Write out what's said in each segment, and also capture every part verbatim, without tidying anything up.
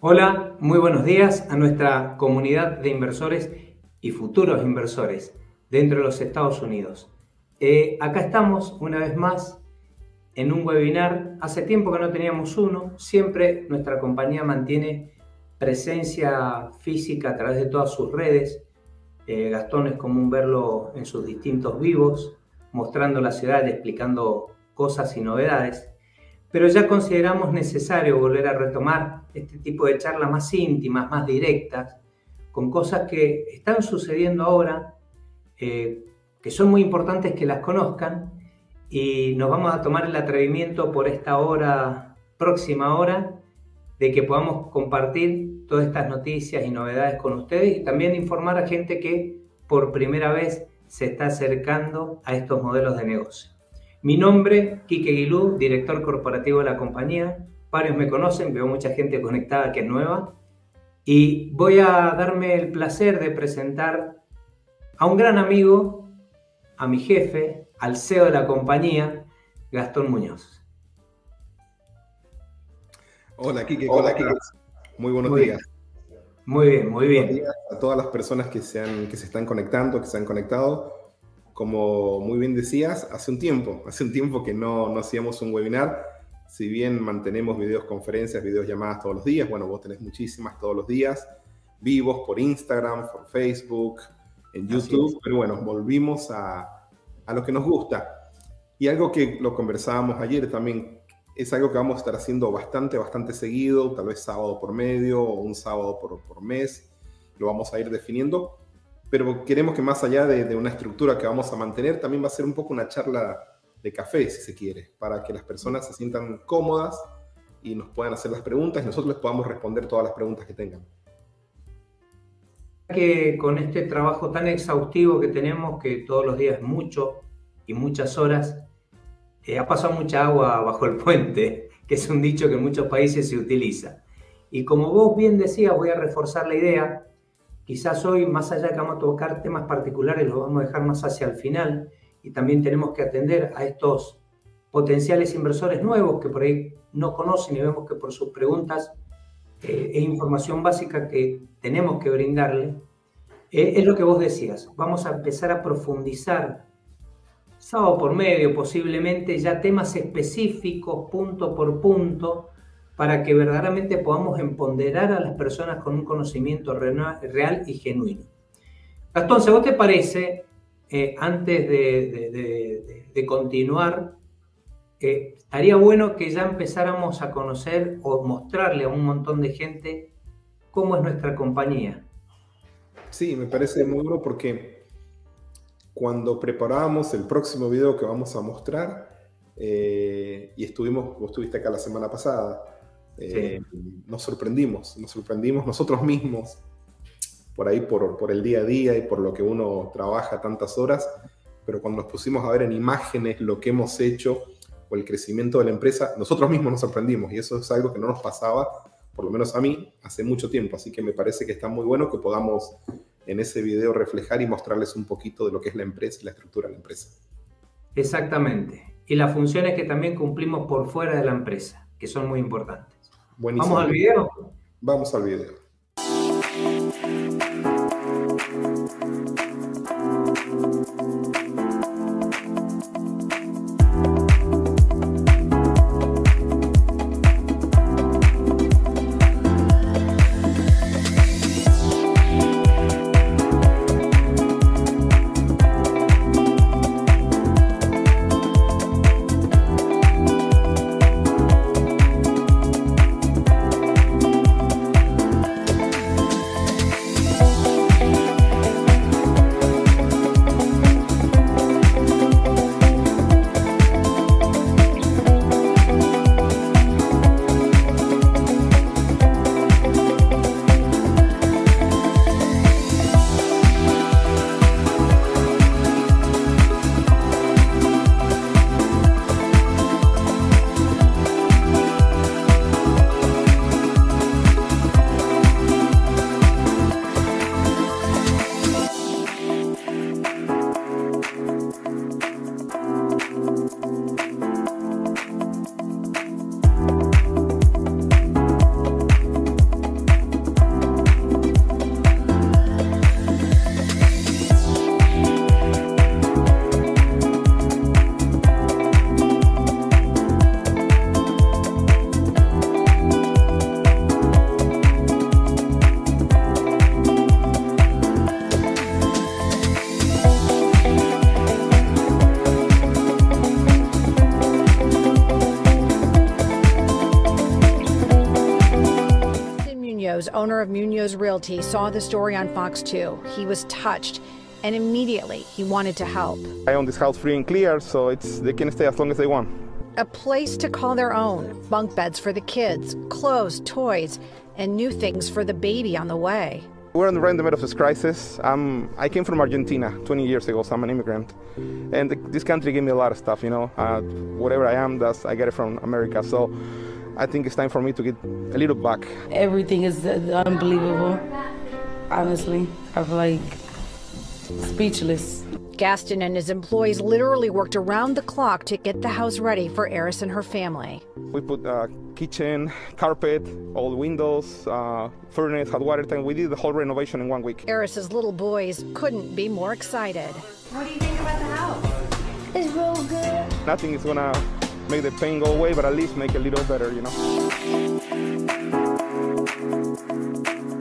Hola, muy buenos días a nuestra comunidad de inversores y futuros inversores dentro de los Estados Unidos. Eh, acá estamos una vez más en un webinar. Hace tiempo que no teníamos uno. Siempre nuestra compañía mantiene presencia física a través de todas sus redes. Eh, Gastón es común verlo en sus distintos vivos, mostrando la ciudad, explicando cosas y novedades. Pero ya consideramos necesario volver a retomar este tipo de charlas más íntimas, más directas, con cosas que están sucediendo ahora, eh, que son muy importantes que las conozcan, y nos vamos a tomar el atrevimiento por esta hora, próxima hora, de que podamos compartir todas estas noticias y novedades con ustedes y también informar a gente que por primera vez se está acercando a estos modelos de negocio. Mi nombre, Quique Guilú, director corporativo de la compañía. Varios me conocen, veo mucha gente conectada que es nueva. Y voy a darme el placer de presentar a un gran amigo, a mi jefe, al C E O de la compañía, Gastón Muñoz. Hola, Quique. Hola, hola Quique. Muy buenos muy días. Bien. Muy bien, muy bien. Buenos días a todas las personas que se, han, que se están conectando, que se han conectado. Como muy bien decías, hace un tiempo, hace un tiempo que no, no hacíamos un webinar. Si bien mantenemos videoconferencias, videollamadas todos los días, bueno, vos tenés muchísimas todos los días, vivos por Instagram, por Facebook, en YouTube, pero bueno, volvimos a, a lo que nos gusta. Y algo que lo conversábamos ayer también, es algo que vamos a estar haciendo bastante, bastante seguido, tal vez sábado por medio o un sábado por, por mes, lo vamos a ir definiendo. Pero queremos que más allá de, de una estructura que vamos a mantener, también va a ser un poco una charla de café, si se quiere, para que las personas se sientan cómodas y nos puedan hacer las preguntas y nosotros les podamos responder todas las preguntas que tengan. Que con este trabajo tan exhaustivo que tenemos, que todos los días mucho y muchas horas, eh, ha pasado mucha agua bajo el puente, que es un dicho que en muchos países se utiliza. Y como vos bien decías, voy a reforzar la idea. Quizás hoy, más allá que vamos a tocar temas particulares, los vamos a dejar más hacia el final y también tenemos que atender a estos potenciales inversores nuevos que por ahí no conocen y vemos que por sus preguntas eh, es información básica que tenemos que brindarle. Eh, es lo que vos decías, vamos a empezar a profundizar sábado por medio posiblemente ya temas específicos, punto por punto, para que verdaderamente podamos empoderar a las personas con un conocimiento real y genuino. Gastón, ¿vos te parece, eh, antes de, de, de, de continuar, eh, estaría bueno que ya empezáramos a conocer o mostrarle a un montón de gente cómo es nuestra compañía? Sí, me parece muy bueno porque cuando preparamos el próximo video que vamos a mostrar, eh, y estuvimos, vos estuviste acá la semana pasada, Eh, sí. Nos sorprendimos, nos sorprendimos nosotros mismos por ahí, por, por el día a día y por lo que uno trabaja tantas horas, pero cuando nos pusimos a ver en imágenes lo que hemos hecho o el crecimiento de la empresa, nosotros mismos nos sorprendimos y eso es algo que no nos pasaba, por lo menos a mí, hace mucho tiempo, así que me parece que está muy bueno que podamos en ese video reflejar y mostrarles un poquito de lo que es la empresa y la estructura de la empresa. Exactamente, y las funciones que también cumplimos por fuera de la empresa, que son muy importantes. Buenísimo. ¿Vamos al video? Vamos al video. Muñoz, owner of Muñoz Realty, saw the story on Fox two. He was touched, and immediately he wanted to help. I own this house free and clear, so it's, they can stay as long as they want. A place to call their own, bunk beds for the kids, clothes, toys, and new things for the baby on the way. We're in right in the middle of this crisis. Um, I came from Argentina twenty years ago, so I'm an immigrant. And th this country gave me a lot of stuff, you know. Uh, whatever I am, that's, I get it from America. So I think it's time for me to get a little back. Everything is unbelievable, honestly. I feel like speechless. Gaston and his employees literally worked around the clock to get the house ready for Eris and her family. We put uh, kitchen, carpet, all the windows, uh, furnace, hot water tank. We did the whole renovation in one week. Eris's little boys couldn't be more excited. What do you think about the house? It's real good. Nothing is gonna make the pain go away, but at least make it a little better, you know.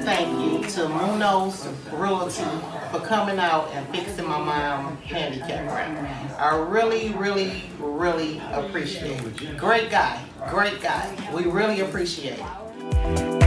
Thank you to Muñoz Realty for coming out and fixing my mom's handicap ramp. I really, really, really appreciate it. Great guy, great guy. We really appreciate it.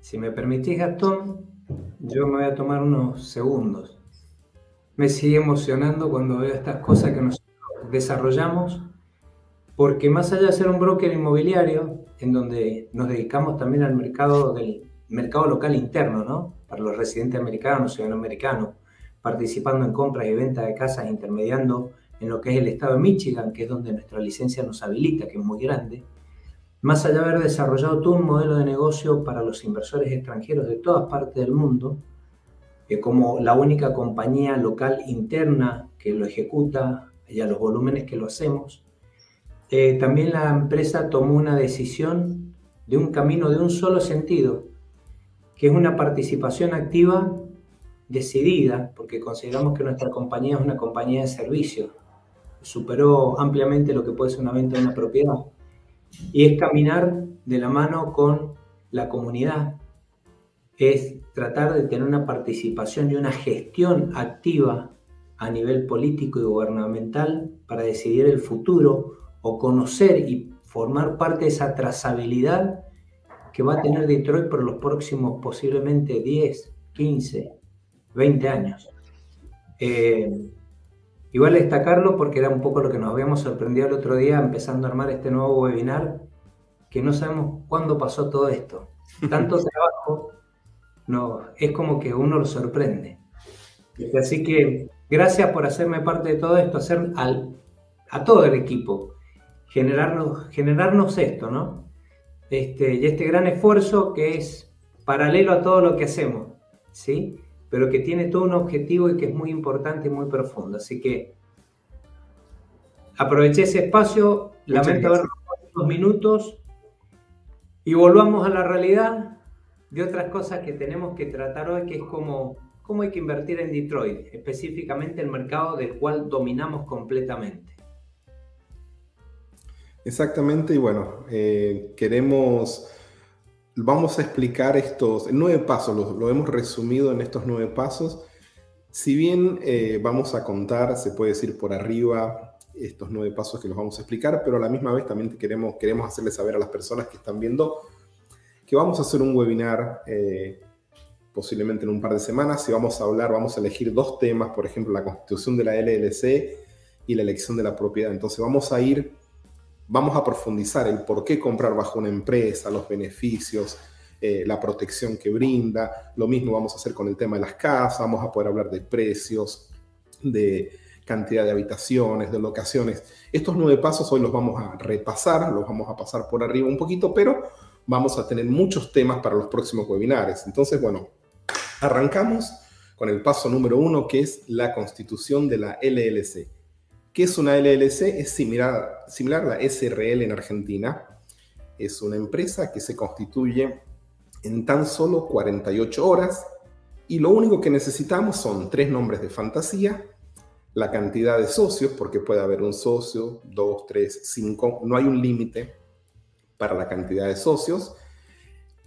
Si me permitís, Gastón, yo me voy a tomar unos segundos. Me sigue emocionando cuando veo estas cosas que nosotros desarrollamos, porque más allá de ser un broker inmobiliario, en donde nos dedicamos también al mercado del mercado local interno, ¿no? Para los residentes americanos, ciudadanos americanos, participando en compras y ventas de casas, intermediando en lo que es el estado de Michigan, que es donde nuestra licencia nos habilita, que es muy grande. Más allá de haber desarrollado todo un modelo de negocio para los inversores extranjeros de todas partes del mundo, eh, como la única compañía local interna que lo ejecuta y a los volúmenes que lo hacemos, eh, también la empresa tomó una decisión de un camino de un solo sentido, que es una participación activa decidida, porque consideramos que nuestra compañía es una compañía de servicios, superó ampliamente lo que puede ser una venta de una propiedad, y es caminar de la mano con la comunidad, es tratar de tener una participación y una gestión activa a nivel político y gubernamental para decidir el futuro o conocer y formar parte de esa trazabilidad que va a tener Detroit por los próximos posiblemente diez, quince, veinte años. Eh, y vale destacarlo porque era un poco lo que nos habíamos sorprendido el otro día empezando a armar este nuevo webinar, que no sabemos cuándo pasó todo esto. Tanto trabajo, no, es como que uno lo sorprende. Así que gracias por hacerme parte de todo esto, hacer al, a todo el equipo, generarnos, generarnos esto, ¿no? Este, y este gran esfuerzo que es paralelo a todo lo que hacemos, ¿sí? Pero que tiene todo un objetivo y que es muy importante y muy profundo. Así que aproveché ese espacio, lamento haber robado unos minutos y volvamos a la realidad de otras cosas que tenemos que tratar hoy, que es como cómo hay que invertir en Detroit, específicamente el mercado del cual dominamos completamente. Exactamente, y bueno, eh, queremos, vamos a explicar estos nueve pasos, lo, lo hemos resumido en estos nueve pasos. Si bien eh, vamos a contar, se puede decir por arriba, estos nueve pasos que los vamos a explicar, pero a la misma vez también queremos, queremos hacerles saber a las personas que están viendo que vamos a hacer un webinar eh, posiblemente en un par de semanas, y vamos a hablar, vamos a elegir dos temas, por ejemplo, la constitución de la L L C y la elección de la propiedad. Entonces vamos a ir... Vamos a profundizar el por qué comprar bajo una empresa, los beneficios, eh, la protección que brinda. Lo mismo vamos a hacer con el tema de las casas. Vamos a poder hablar de precios, de cantidad de habitaciones, de locaciones. Estos nueve pasos hoy los vamos a repasar, los vamos a pasar por arriba un poquito, pero vamos a tener muchos temas para los próximos webinares. Entonces, bueno, arrancamos con el paso número uno, que es la constitución de la L L C. ¿Qué es una L L C? Es similar, similar a la S R L en Argentina. Es una empresa que se constituye en tan solo cuarenta y ocho horas y lo único que necesitamos son tres nombres de fantasía, la cantidad de socios, porque puede haber un socio, dos, tres, cinco, no hay un límite para la cantidad de socios.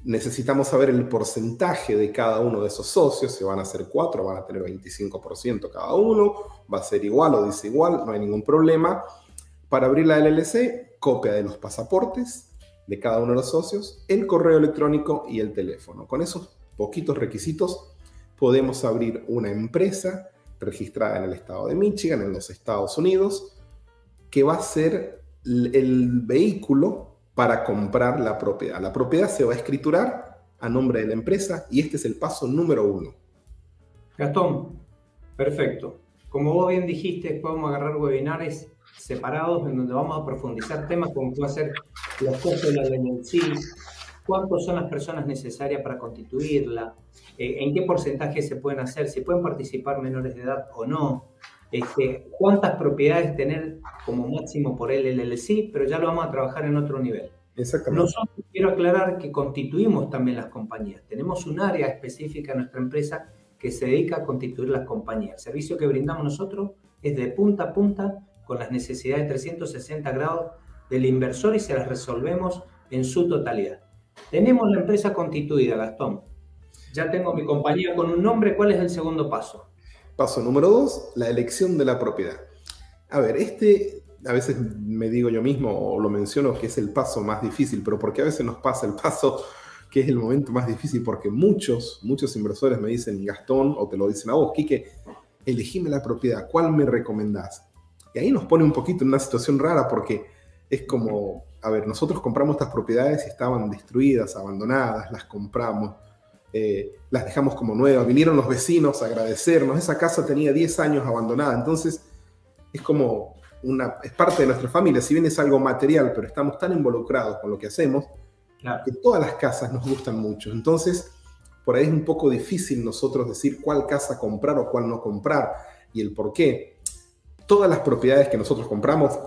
Necesitamos saber el porcentaje de cada uno de esos socios, si van a ser cuatro, van a tener veinticinco por ciento cada uno, va a ser igual o desigual, no hay ningún problema. Para abrir la L L C, copia de los pasaportes de cada uno de los socios, el correo electrónico y el teléfono. Con esos poquitos requisitos podemos abrir una empresa registrada en el estado de Michigan, en los Estados Unidos, que va a ser el vehículo para comprar la propiedad. La propiedad se va a escriturar a nombre de la empresa y este es el paso número uno. Gastón, perfecto. Como vos bien dijiste, después vamos a agarrar webinares separados en donde vamos a profundizar temas como puede ser los costos de la L L C, cuántas son las personas necesarias para constituirla, en qué porcentaje se pueden hacer, si pueden participar menores de edad o no, Este, cuántas propiedades tener como máximo por L L C, pero ya lo vamos a trabajar en otro nivel. Exactamente. Nosotros quiero aclarar que constituimos también las compañías. Tenemos un área específica en nuestra empresa que se dedica a constituir las compañías. El servicio que brindamos nosotros es de punta a punta con las necesidades de trescientos sesenta grados del inversor y se las resolvemos en su totalidad. Tenemos la empresa constituida, Gastón. Ya tengo mi compañía con un nombre. ¿Cuál es el segundo paso? Paso número dos, la elección de la propiedad. A ver, este a veces me digo yo mismo o lo menciono que es el paso más difícil, pero porque a veces nos pasa el paso que es el momento más difícil porque muchos, muchos inversores me dicen, Gastón, o te lo dicen a vos, Quique, elegime la propiedad, ¿cuál me recomendás? Y ahí nos pone un poquito en una situación rara porque es como, a ver, nosotros compramos estas propiedades y estaban destruidas, abandonadas, las compramos. Eh, las dejamos como nuevas, vinieron los vecinos a agradecernos, esa casa tenía diez años abandonada, entonces es como una, es parte de nuestra familia, si bien es algo material, pero estamos tan involucrados con lo que hacemos, claro, que todas las casas nos gustan mucho, entonces por ahí es un poco difícil nosotros decir cuál casa comprar o cuál no comprar, y el por qué. Todas las propiedades que nosotros compramos,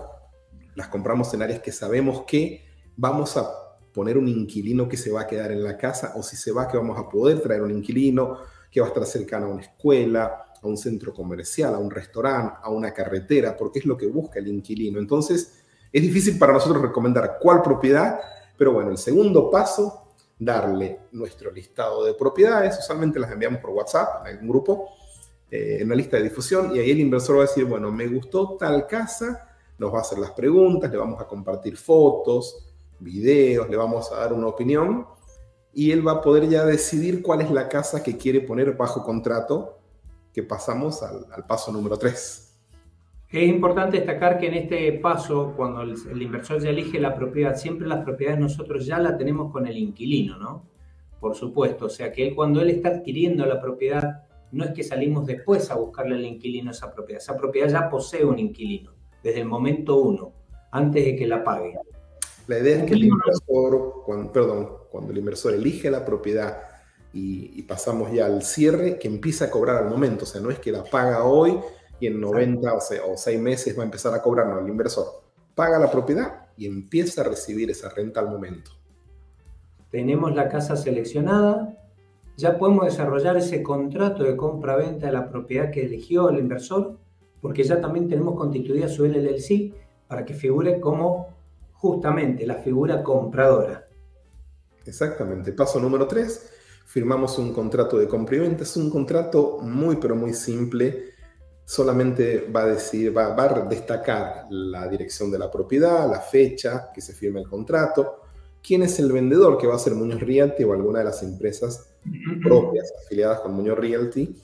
las compramos en áreas que sabemos que vamos a poner un inquilino que se va a quedar en la casa, o si se va, que vamos a poder traer un inquilino, que va a estar cercana a una escuela, a un centro comercial, a un restaurante, a una carretera, porque es lo que busca el inquilino. Entonces, es difícil para nosotros recomendar cuál propiedad, pero bueno, el segundo paso, darle nuestro listado de propiedades. Usualmente las enviamos por WhatsApp, en algún grupo, eh, en una lista de difusión, y ahí el inversor va a decir, bueno, me gustó tal casa, nos va a hacer las preguntas, le vamos a compartir fotos, videos, le vamos a dar una opinión, y él va a poder ya decidir cuál es la casa que quiere poner bajo contrato, que pasamos al, al paso número tres. Es importante destacar que en este paso, cuando el, el inversor ya elige la propiedad, siempre las propiedades nosotros ya la tenemos con el inquilino, ¿no? Por supuesto, o sea que él, cuando él está adquiriendo la propiedad, no es que salimos después a buscarle al inquilino esa propiedad. Esa propiedad ya posee un inquilino, desde el momento uno, antes de que la pague. La idea es que el inversor, cuando, perdón, cuando el inversor elige la propiedad, Y, y pasamos ya al cierre, que empieza a cobrar al momento. O sea, no es que la paga hoy y en noventa o, sea, o seis meses va a empezar a cobrar. No, el inversor paga la propiedad y empieza a recibir esa renta al momento. Tenemos la casa seleccionada, ya podemos desarrollar ese contrato de compra-venta de la propiedad que eligió el inversor, porque ya también tenemos constituida su L L C para que figure como justamente la figura compradora. Exactamente. Paso número tres. Firmamos un contrato de compra y venta. Es un contrato muy, pero muy simple. Solamente va a decir, va, va a destacar la dirección de la propiedad, la fecha que se firma el contrato, quién es el vendedor, que va a ser Muñoz Realty o alguna de las empresas propias afiliadas con Muñoz Realty.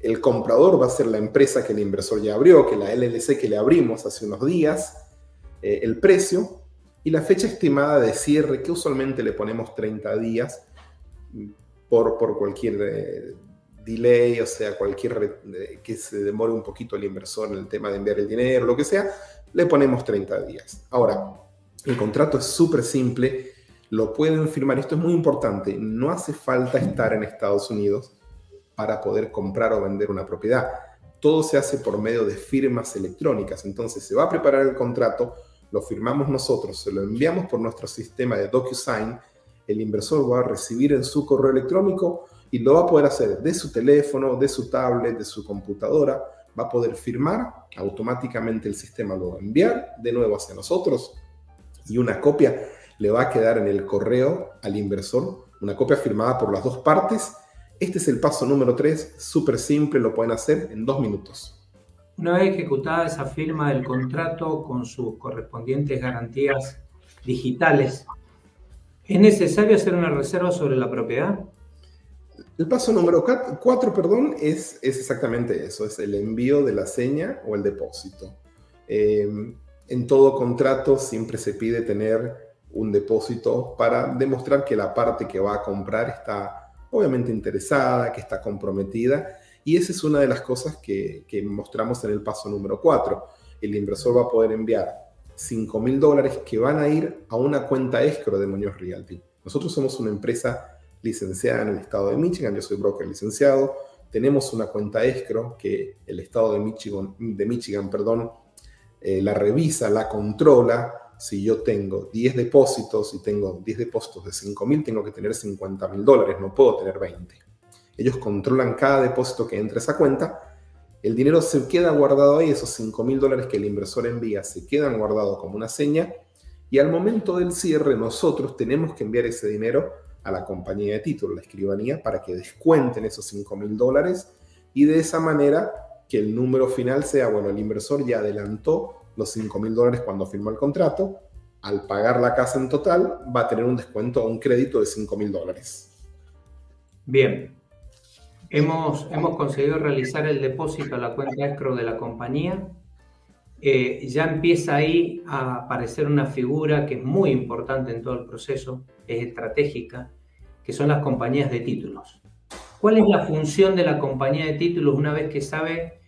El comprador va a ser la empresa que el inversor ya abrió, que la L L C que le abrimos hace unos días. Eh, el precio y la fecha estimada de cierre, que usualmente le ponemos treinta días. Por, por cualquier eh, delay, o sea, cualquier eh, que se demore un poquito el inversor en el tema de enviar el dinero, lo que sea, le ponemos treinta días. Ahora, el contrato es súper simple, lo pueden firmar. Esto es muy importante, no hace falta estar en Estados Unidos para poder comprar o vender una propiedad. Todo se hace por medio de firmas electrónicas. Entonces, se va a preparar el contrato, lo firmamos nosotros, se lo enviamos por nuestro sistema de DocuSign. El inversor va a recibir en su correo electrónico y lo va a poder hacer de su teléfono, de su tablet, de su computadora. Va a poder firmar, automáticamente el sistema lo va a enviar de nuevo hacia nosotros y una copia le va a quedar en el correo al inversor, una copia firmada por las dos partes. Este es el paso número tres, súper simple, lo pueden hacer en dos minutos. Una vez ejecutada esa firma del contrato con sus correspondientes garantías digitales, ¿es necesario hacer una reserva sobre la propiedad? El paso número cuatro, perdón, es, es exactamente eso, es el envío de la seña o el depósito. Eh, en todo contrato siempre se pide tener un depósito para demostrar que la parte que va a comprar está obviamente interesada, que está comprometida, y esa es una de las cosas que, que mostramos en el paso número cuatro. El inversor va a poder enviar cinco mil dólares que van a ir a una cuenta escro de Muñoz Realty. Nosotros somos una empresa licenciada en el estado de Michigan, yo soy broker licenciado, tenemos una cuenta escro que el estado de Michigan, de Michigan perdón, eh, la revisa, la controla. Si yo tengo diez depósitos y si tengo diez depósitos de cinco mil, tengo que tener cincuenta mil dólares, no puedo tener veinte. Ellos controlan cada depósito que entra a esa cuenta. El dinero se queda guardado ahí, esos cinco mil dólares que el inversor envía se quedan guardados como una seña y al momento del cierre nosotros tenemos que enviar ese dinero a la compañía de título, la escribanía, para que descuenten esos cinco mil dólares y de esa manera que el número final sea, bueno, el inversor ya adelantó los cinco mil dólares cuando firmó el contrato, al pagar la casa en total va a tener un descuento o un crédito de cinco mil dólares. Bien. Hemos, hemos conseguido realizar el depósito a la cuenta escro de la compañía. Eh, ya empieza ahí a aparecer una figura que es muy importante en todo el proceso, es estratégica, que son las compañías de títulos. ¿Cuál es la función de la compañía de títulos una vez que sabe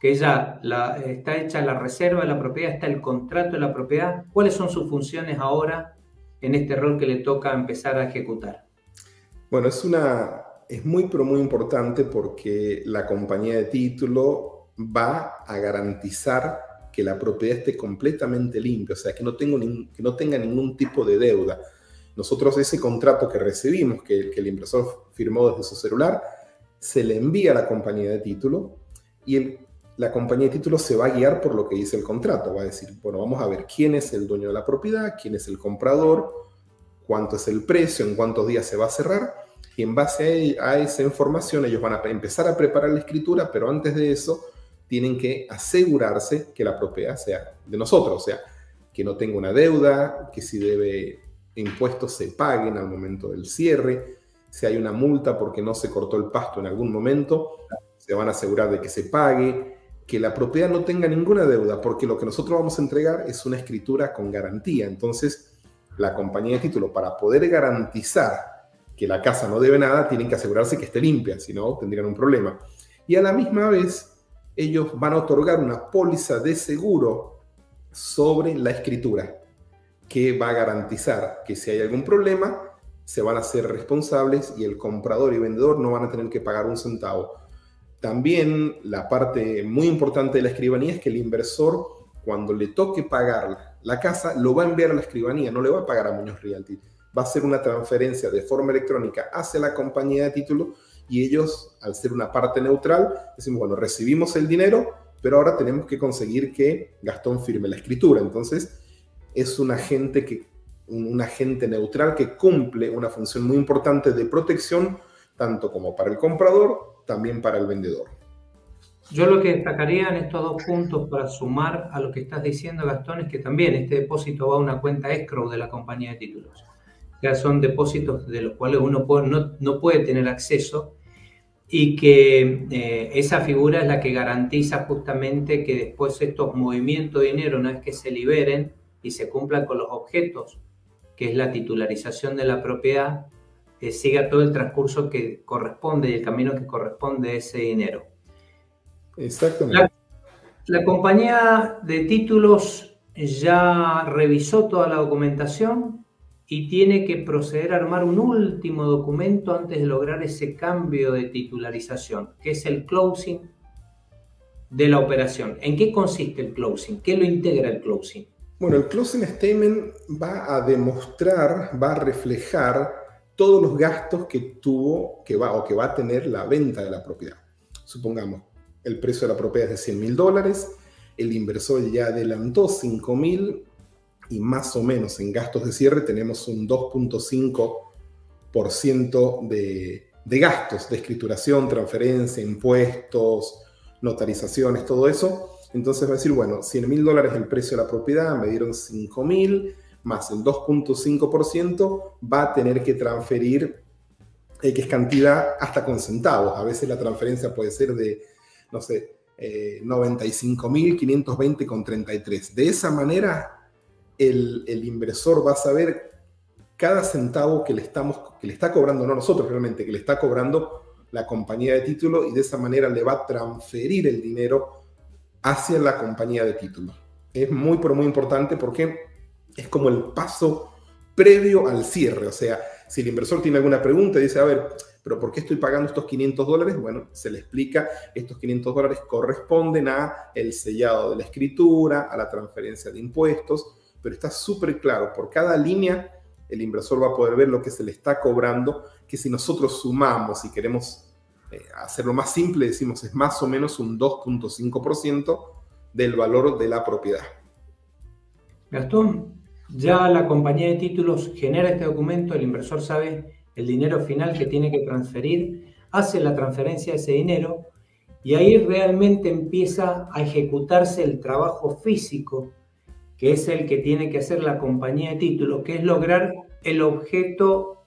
que ya la, está hecha la reserva de la propiedad, está el contrato de la propiedad? ¿Cuáles son sus funciones ahora en este rol que le toca empezar a ejecutar? Bueno, es una... Es muy, pero muy importante porque la compañía de título va a garantizar que la propiedad esté completamente limpia, o sea, que no, tengo ni, que no tenga ningún tipo de deuda. Nosotros ese contrato que recibimos, que, que el inversor firmó desde su celular, se le envía a la compañía de título y el, la compañía de título se va a guiar por lo que dice el contrato. Va a decir, bueno, vamos a ver quién es el dueño de la propiedad, quién es el comprador, cuánto es el precio, en cuántos días se va a cerrar. Y en base a, a esa información ellos van a empezar a preparar la escritura, pero antes de eso tienen que asegurarse que la propiedad sea de nosotros, o sea, que no tenga una deuda, que si debe impuestos se paguen al momento del cierre, si hay una multa porque no se cortó el pasto en algún momento, se van a asegurar de que se pague, que la propiedad no tenga ninguna deuda, porque lo que nosotros vamos a entregar es una escritura con garantía. Entonces, la compañía de título, para poder garantizar que la casa no debe nada, tienen que asegurarse que esté limpia, si no tendrían un problema. Y a la misma vez, ellos van a otorgar una póliza de seguro sobre la escritura, que va a garantizar que si hay algún problema, se van a ser responsables y el comprador y vendedor no van a tener que pagar un centavo. También la parte muy importante de la escribanía es que el inversor, cuando le toque pagar la casa, lo va a enviar a la escribanía, no le va a pagar a Muñoz Realty. Va a ser una transferencia de forma electrónica hacia la compañía de título y ellos, al ser una parte neutral, decimos, bueno, recibimos el dinero, pero ahora tenemos que conseguir que Gastón firme la escritura. Entonces, es un agente, que, un agente neutral que cumple una función muy importante de protección, tanto como para el comprador, también para el vendedor. Yo lo que destacaría en estos dos puntos para sumar a lo que estás diciendo, Gastón, es que también este depósito va a una cuenta escrow de la compañía de títulos. Ya son depósitos de los cuales uno puede, no, no puede tener acceso y que eh, esa figura es la que garantiza justamente que después estos movimientos de dinero, una vez que se liberen y se cumplan con los objetos, que es la titularización de la propiedad, eh, siga todo el transcurso que corresponde y el camino que corresponde a ese dinero. Exactamente. La, la compañía de títulos ya revisó toda la documentación y tiene que proceder a armar un último documento antes de lograr ese cambio de titularización, que es el closing de la operación. ¿En qué consiste el closing? ¿Qué lo integra el closing? Bueno, el closing statement va a demostrar, va a reflejar todos los gastos que tuvo que va, o que va a tener la venta de la propiedad. Supongamos, el precio de la propiedad es de cien mil dólares, el inversor ya adelantó cinco mil dólares, y más o menos en gastos de cierre tenemos un dos punto cinco por ciento de, de gastos de escrituración, transferencia, impuestos, notarizaciones, todo eso. Entonces va a decir, bueno, cien mil dólares el precio de la propiedad, me dieron cinco mil, más el dos punto cinco por ciento va a tener que transferir X cantidad hasta con centavos. A veces la transferencia puede ser de, no sé, eh, noventa y cinco mil quinientos veinte con treinta y tres. De esa manera, El, el inversor va a saber cada centavo que le, estamos, que le está cobrando, no nosotros realmente, que le está cobrando la compañía de título, y de esa manera le va a transferir el dinero hacia la compañía de título. Es muy, pero muy importante porque es como el paso previo al cierre. O sea, si el inversor tiene alguna pregunta y dice, a ver, ¿pero por qué estoy pagando estos quinientos dólares? Bueno, se le explica, estos quinientos dólares corresponden a el sellado de la escritura, a la transferencia de impuestos, pero está súper claro, por cada línea el inversor va a poder ver lo que se le está cobrando, que si nosotros sumamos y queremos eh, hacerlo más simple, decimos es más o menos un dos punto cinco por ciento del valor de la propiedad. Gastón, ya la compañía de títulos genera este documento, el inversor sabe el dinero final que tiene que transferir, hace la transferencia de ese dinero y ahí realmente empieza a ejecutarse el trabajo físico que es el que tiene que hacer la compañía de títulos, que es lograr el objeto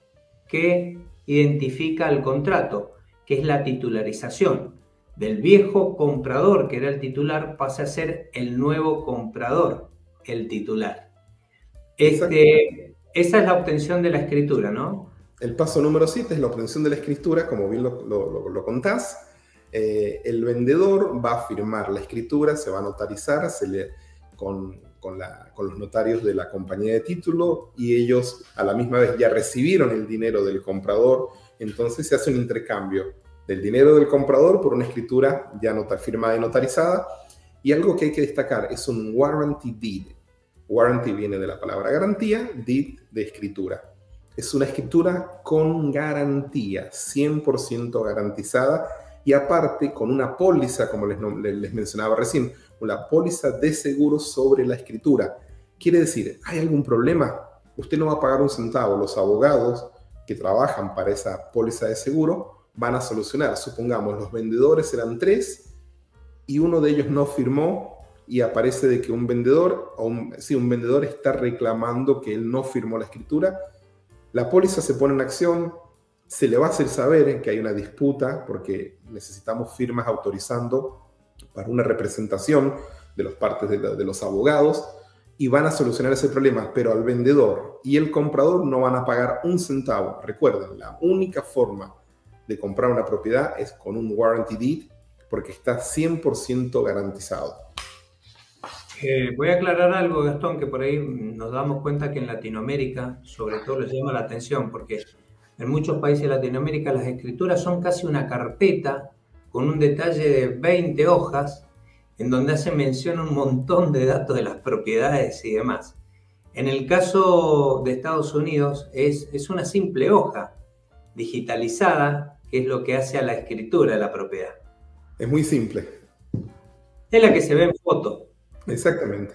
que identifica el contrato, que es la titularización. Del viejo comprador, que era el titular, pasa a ser el nuevo comprador, el titular. Este, esa es la obtención de la escritura, ¿no? El paso número siete es la obtención de la escritura, como bien lo, lo, lo contás. Eh, el vendedor va a firmar la escritura, se va a notarizar, se le... con Con, la, con los notarios de la compañía de título y ellos a la misma vez ya recibieron el dinero del comprador, entonces se hace un intercambio del dinero del comprador por una escritura ya nota, firmada y notarizada. Y algo que hay que destacar es un warranty deed. Warranty viene de la palabra garantía, deed de escritura. Es una escritura con garantía, cien por ciento garantizada, y aparte con una póliza, como les, les mencionaba recién, una póliza de seguro sobre la escritura. Quiere decir, ¿hay algún problema? Usted no va a pagar un centavo. Los abogados que trabajan para esa póliza de seguro van a solucionar. Supongamos, los vendedores eran tres y uno de ellos no firmó y aparece de que un vendedor, o un, sí, un vendedor está reclamando que él no firmó la escritura. La póliza se pone en acción, se le va a hacer saber que hay una disputa porque necesitamos firmas autorizando para una representación de las partes de, la, de los abogados, y van a solucionar ese problema, pero al vendedor y el comprador no van a pagar un centavo. Recuerden, la única forma de comprar una propiedad es con un warranty deed, porque está cien por ciento garantizado. Eh, voy a aclarar algo, Gastón, que por ahí nos damos cuenta que en Latinoamérica, sobre todo, les llama la atención, porque en muchos países de Latinoamérica las escrituras son casi una carpeta con un detalle de veinte hojas, en donde hace mención un montón de datos de las propiedades y demás. En el caso de Estados Unidos es, es una simple hoja digitalizada, que es lo que hace a la escritura de la propiedad. Es muy simple. Es la que se ve en foto. Exactamente.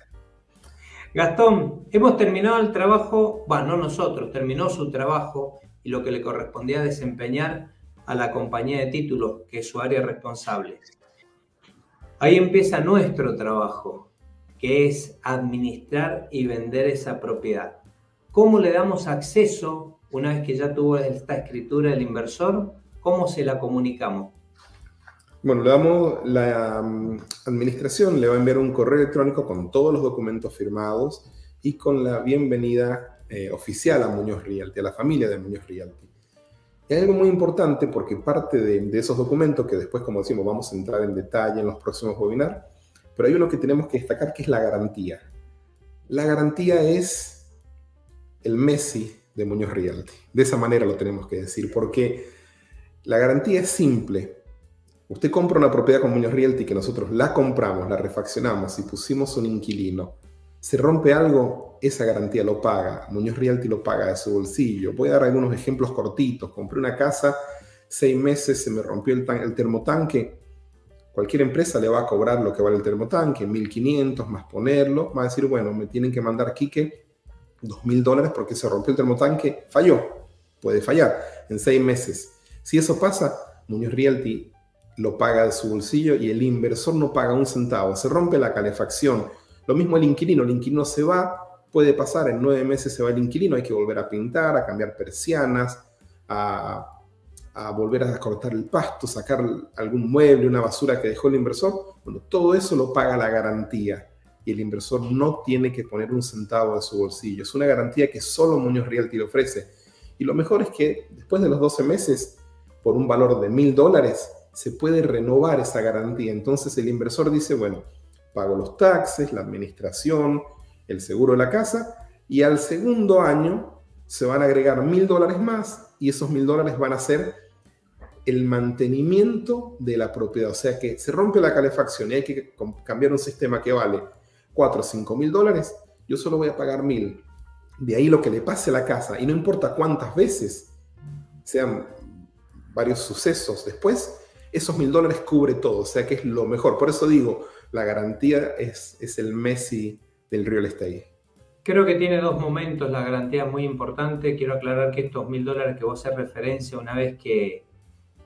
Gastón, hemos terminado el trabajo, bueno, no nosotros, terminó su trabajo y lo que le correspondía desempeñar a la compañía de títulos, que es su área responsable. Ahí empieza nuestro trabajo, que es administrar y vender esa propiedad. ¿Cómo le damos acceso, una vez que ya tuvo esta escritura el inversor? ¿Cómo se la comunicamos? Bueno, le damos, la um, administración le va a enviar un correo electrónico con todos los documentos firmados y con la bienvenida eh, oficial a Muñoz Realty, a la familia de Muñoz Realty. Y hay algo muy importante, porque parte de, de esos documentos, que después, como decimos, vamos a entrar en detalle en los próximos webinars, pero hay uno que tenemos que destacar, que es la garantía. La garantía es el Messi de Muñoz Realty. De esa manera lo tenemos que decir, porque la garantía es simple. Usted compra una propiedad con Muñoz Realty, que nosotros la compramos, la refaccionamos y pusimos un inquilino. Se rompe algo, esa garantía lo paga. Muñoz Realty lo paga de su bolsillo. Voy a dar algunos ejemplos cortitos. Compré una casa, seis meses, se me rompió el, el termotanque. Cualquier empresa le va a cobrar lo que vale el termotanque, mil quinientos más ponerlo. Va a decir, bueno, me tienen que mandar, Quique, dos mil dólares porque se rompió el termotanque. Falló, puede fallar en seis meses. Si eso pasa, Muñoz Realty lo paga de su bolsillo y el inversor no paga un centavo. Se rompe la calefacción. Lo mismo el inquilino, el inquilino se va, puede pasar, en nueve meses se va el inquilino, hay que volver a pintar, a cambiar persianas, a, a volver a cortar el pasto, sacar algún mueble, una basura que dejó el inversor. Bueno, todo eso lo paga la garantía y el inversor no tiene que poner un centavo de su bolsillo. Es una garantía que solo Muñoz Realty le ofrece. Y lo mejor es que después de los doce meses, por un valor de mil dólares, se puede renovar esa garantía. Entonces el inversor dice, bueno, pago los taxes, la administración, el seguro de la casa, y al segundo año se van a agregar mil dólares más, y esos mil dólares van a ser el mantenimiento de la propiedad. O sea que se rompe la calefacción y hay que cambiar un sistema que vale cuatro o cinco mil dólares, yo solo voy a pagar mil. De ahí lo que le pase a la casa, y no importa cuántas veces sean varios sucesos después, esos mil dólares cubre todo. O sea que es lo mejor. Por eso digo, la garantía es, es el Messi del real estate. Creo que tiene dos momentos la garantía muy importante. Quiero aclarar que estos mil dólares que vos haces referencia, una vez que,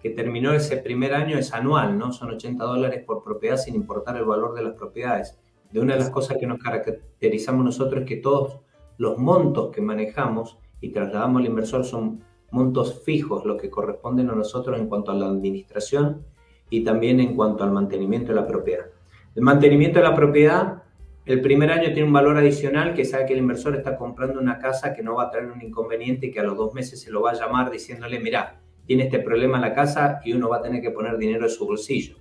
que terminó ese primer año, es anual, ¿no? Son ochenta dólares por propiedad, sin importar el valor de las propiedades. De una de las cosas que nos caracterizamos nosotros es que todos los montos que manejamos y trasladamos al inversor son montos fijos, lo que corresponden a nosotros en cuanto a la administración y también en cuanto al mantenimiento de la propiedad. El mantenimiento de la propiedad, el primer año tiene un valor adicional, que sabe que el inversor está comprando una casa que no va a traer un inconveniente y que a los dos meses se lo va a llamar diciéndole, mirá, tiene este problema la casa y uno va a tener que poner dinero de su bolsillo.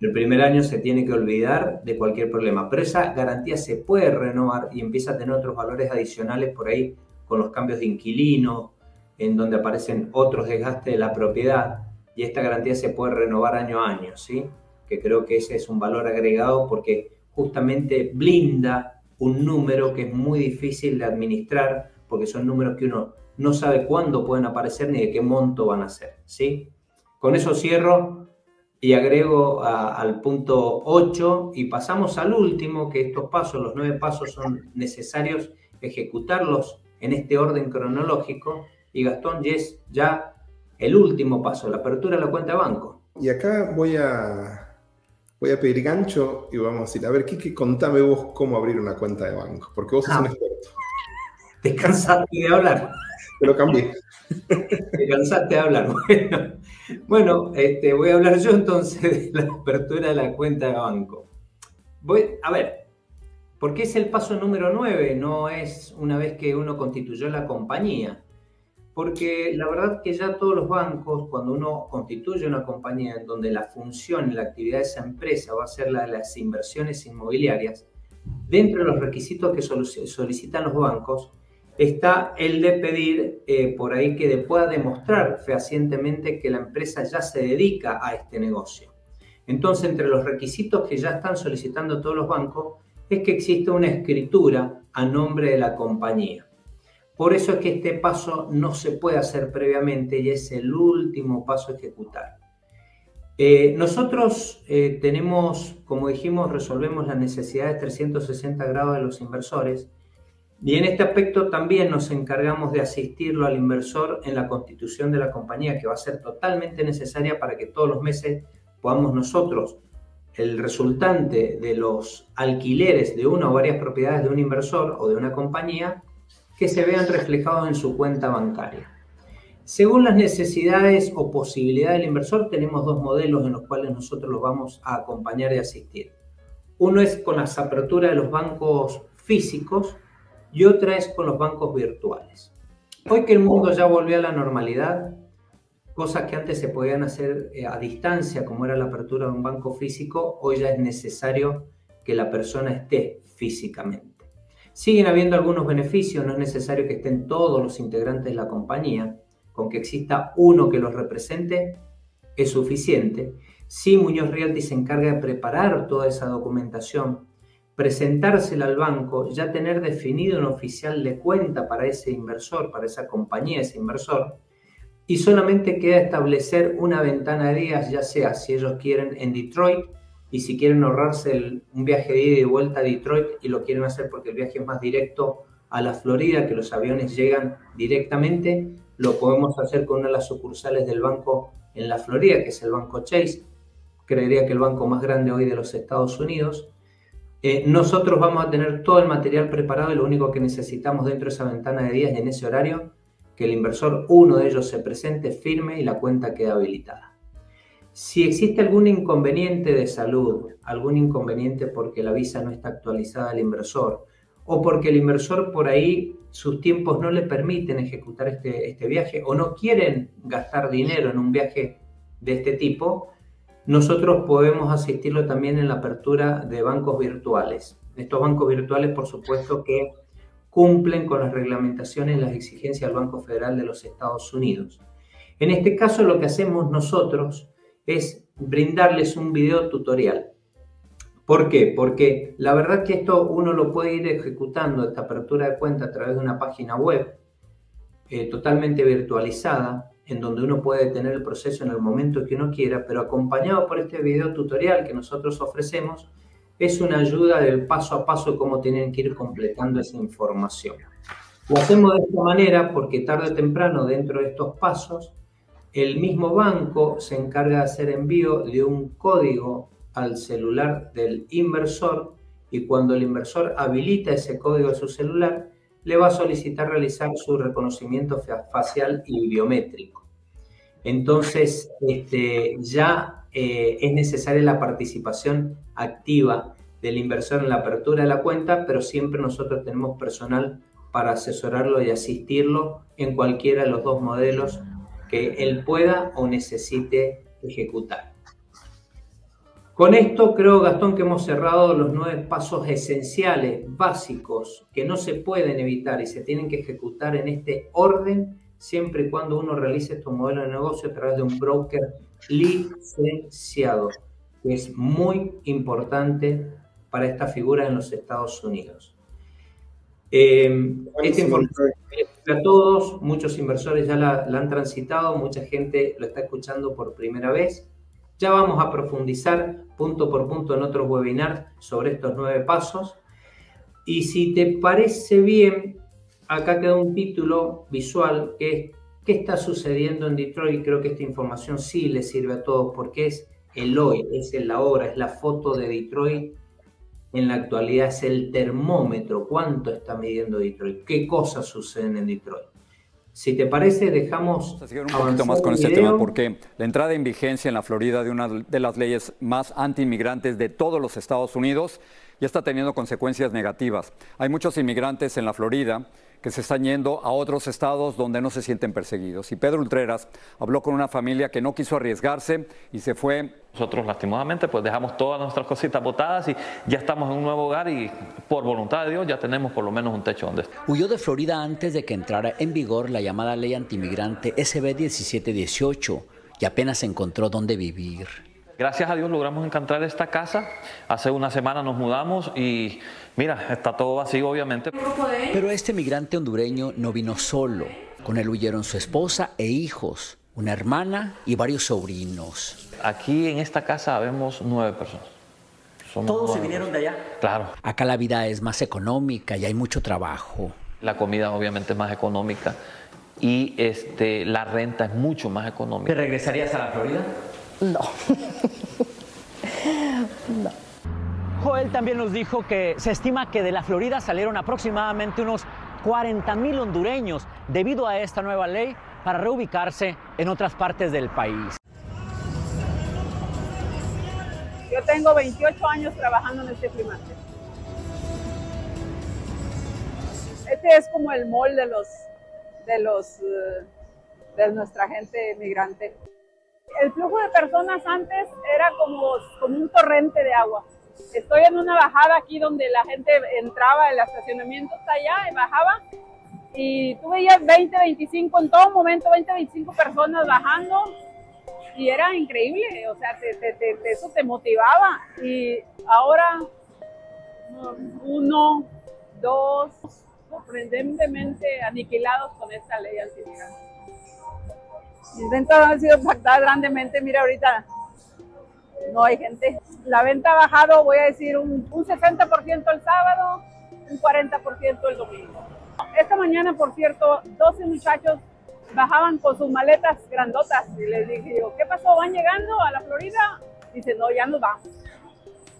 El primer año se tiene que olvidar de cualquier problema, pero esa garantía se puede renovar y empieza a tener otros valores adicionales por ahí con los cambios de inquilino, en donde aparecen otros desgastes de la propiedad, y esta garantía se puede renovar año a año, ¿sí? Que creo que ese es un valor agregado porque justamente blinda un número que es muy difícil de administrar porque son números que uno no sabe cuándo pueden aparecer ni de qué monto van a ser, ¿sí? Con eso cierro y agrego a, al punto ocho y pasamos al último, que estos pasos, los nueve pasos, son necesarios ejecutarlos en este orden cronológico. Y Gastón, yes, ya el último paso, la apertura de la cuenta de banco. Y acá voy a, voy a pedir gancho y vamos a decir, a ver, Quique, contame vos cómo abrir una cuenta de banco, porque vos ah, sos un experto. Te cansaste de hablar. Te lo cambié. Te cansaste de hablar. Bueno, bueno este, voy a hablar yo entonces de la apertura de la cuenta de banco. Voy, a ver, porque es el paso número nueve, no es una vez que uno constituyó la compañía. Porque la verdad que ya todos los bancos, cuando uno constituye una compañía en donde la función y la actividad de esa empresa va a ser la de las inversiones inmobiliarias, dentro de los requisitos que solicitan los bancos está el de pedir eh, por ahí que pueda demostrar fehacientemente que la empresa ya se dedica a este negocio. Entonces, entre los requisitos que ya están solicitando todos los bancos es que exista una escritura a nombre de la compañía. Por eso es que este paso no se puede hacer previamente y es el último paso a ejecutar. Eh, nosotros eh, tenemos, como dijimos, resolvemos las necesidades trescientos sesenta grados de los inversores y en este aspecto también nos encargamos de asistirlo al inversor en la constitución de la compañía, que va a ser totalmente necesaria para que todos los meses podamos nosotros, el resultante de los alquileres de una o varias propiedades de un inversor o de una compañía, que se vean reflejados en su cuenta bancaria. Según las necesidades o posibilidades del inversor, tenemos dos modelos en los cuales nosotros los vamos a acompañar y asistir. Uno es con las aperturas de los bancos físicos y otra es con los bancos virtuales. Hoy que el mundo ya volvió a la normalidad, cosas que antes se podían hacer a distancia, como era la apertura de un banco físico, hoy ya es necesario que la persona esté físicamente. Siguen habiendo algunos beneficios, no es necesario que estén todos los integrantes de la compañía, con que exista uno que los represente es suficiente. Sí, Muñoz Realty se encarga de preparar toda esa documentación, presentársela al banco, ya tener definido un oficial de cuenta para ese inversor, para esa compañía, ese inversor, y solamente queda establecer una ventana de días, ya sea si ellos quieren en Detroit, y si quieren ahorrarse el, un viaje de ida y de vuelta a Detroit y lo quieren hacer porque el viaje es más directo a la Florida, que los aviones llegan directamente, lo podemos hacer con una de las sucursales del banco en la Florida, que es el banco Chase, creería que el banco más grande hoy de los Estados Unidos. Eh, nosotros vamos a tener todo el material preparado y lo único que necesitamos dentro de esa ventana de días y en ese horario, que el inversor, uno de ellos, se presente, firme y la cuenta queda habilitada. Si existe algún inconveniente de salud, algún inconveniente porque la visa no está actualizada al inversor o porque el inversor por ahí sus tiempos no le permiten ejecutar este, este viaje o no quieren gastar dinero en un viaje de este tipo, nosotros podemos asistirlo también en la apertura de bancos virtuales. Estos bancos virtuales, por supuesto, que cumplen con las reglamentaciones y las exigencias del Banco Federal de los Estados Unidos. En este caso, lo que hacemos nosotros es brindarles un video tutorial. ¿Por qué? Porque la verdad que esto uno lo puede ir ejecutando, esta apertura de cuenta, a través de una página web eh, totalmente virtualizada, en donde uno puede tener el proceso en el momento que uno quiera, pero acompañado por este video tutorial que nosotros ofrecemos, es una ayuda del paso a paso cómo tienen que ir completando esa información. Lo hacemos de esta manera porque tarde o temprano, dentro de estos pasos, el mismo banco se encarga de hacer envío de un código al celular del inversor y cuando el inversor habilita ese código de su celular, le va a solicitar realizar su reconocimiento facial y biométrico. Entonces, este, ya eh, es necesaria la participación activa del inversor en la apertura de la cuenta, pero siempre nosotros tenemos personal para asesorarlo y asistirlo en cualquiera de los dos modelos que él pueda o necesite ejecutar. Con esto creo, Gastón, que hemos cerrado los nueve pasos esenciales, básicos, que no se pueden evitar y se tienen que ejecutar en este orden, siempre y cuando uno realice estos modelos de negocio a través de un broker licenciado, que es muy importante para esta figura en los Estados Unidos. Eh, esta información... a todos, muchos inversores ya la, la han transitado, mucha gente lo está escuchando por primera vez. Ya vamos a profundizar punto por punto en otros webinars sobre estos nueve pasos. Y si te parece bien, acá queda un título visual que es ¿qué está sucediendo en Detroit? Creo que esta información sí le sirve a todos porque es el hoy, es el ahora, es la foto de Detroit en la actualidad, es el termómetro, cuánto está midiendo Detroit, qué cosas suceden en Detroit. Si te parece, dejamos a seguir un poquito más con este tema porque la entrada en vigencia en la Florida de una de las leyes más anti-inmigrantes de todos los Estados Unidos ya está teniendo consecuencias negativas. Hay muchos inmigrantes en la Florida que se están yendo a otros estados donde no se sienten perseguidos. Y Pedro Ultreras habló con una familia que no quiso arriesgarse y se fue. Nosotros lastimosamente pues dejamos todas nuestras cositas botadas y ya estamos en un nuevo hogar y por voluntad de Dios ya tenemos por lo menos un techo donde estar. Huyó de Florida antes de que entrara en vigor la llamada ley antimigrante S B diecisiete dieciocho y apenas encontró dónde vivir. Gracias a Dios logramos encontrar esta casa. Hace una semana nos mudamos y mira, está todo vacío obviamente. Pero este migrante hondureño no vino solo. Con él huyeron su esposa e hijos, una hermana y varios sobrinos. Aquí en esta casa habemos nueve personas. Somos ¿Todos se vinieron de allá? Claro. Acá la vida es más económica y hay mucho trabajo. La comida obviamente es más económica y este, la renta es mucho más económica. ¿Te regresarías a la Florida? No. No. Joel también nos dijo que se estima que de la Florida salieron aproximadamente unos cuarenta mil hondureños debido a esta nueva ley para reubicarse en otras partes del país. Yo tengo veintiocho años trabajando en este flea market. Este es como el mall de los de los de nuestra gente migrante. El flujo de personas antes era como, como un torrente de agua. Estoy en una bajada aquí donde la gente entraba, el estacionamiento está allá, y bajaba. Y tú veías veinte, veinticinco, en todo momento veinte, veinticinco personas bajando. Y era increíble, o sea, te, te, te, eso te motivaba. Y ahora, uno, dos, sorprendentemente aniquilados con esta ley antimigrante. Mis ventas han sido impactadas grandemente, mira ahorita no hay gente. La venta ha bajado, voy a decir, un, un sesenta por ciento el sábado, un cuarenta por ciento el domingo. Esta mañana, por cierto, doce muchachos bajaban con sus maletas grandotas y les dije yo, ¿qué pasó? ¿Van llegando a la Florida? Dice, no, ya nos vamos.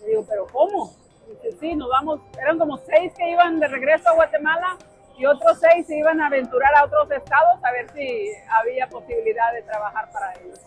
Le digo, ¿pero cómo? Dice, sí, nos vamos. Eran como seis que iban de regreso a Guatemala. Y otros seis se iban a aventurar a otros estados a ver si había posibilidad de trabajar para ellos.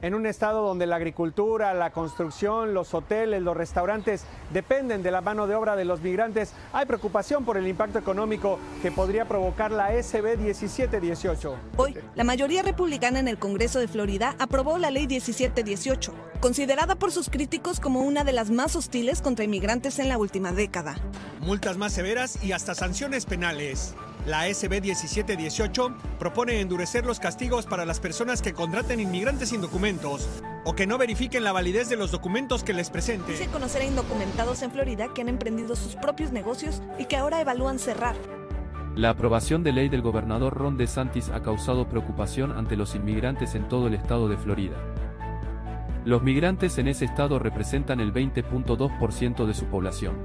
En un estado donde la agricultura, la construcción, los hoteles, los restaurantes dependen de la mano de obra de los migrantes, hay preocupación por el impacto económico que podría provocar la S B diecisiete dieciocho. Hoy, la mayoría republicana en el Congreso de Florida aprobó la ley diecisiete dieciocho, considerada por sus críticos como una de las más hostiles contra inmigrantes en la última década. Multas más severas y hasta sanciones penales. La S B diecisiete dieciocho propone endurecer los castigos para las personas que contraten inmigrantes sin documentos o que no verifiquen la validez de los documentos que les presenten. Dice conocer a indocumentados en Florida que han emprendido sus propios negocios y que ahora evalúan cerrar. La aprobación de ley del gobernador Ron DeSantis ha causado preocupación ante los inmigrantes en todo el estado de Florida. Los migrantes en ese estado representan el veinte punto dos por ciento de su población.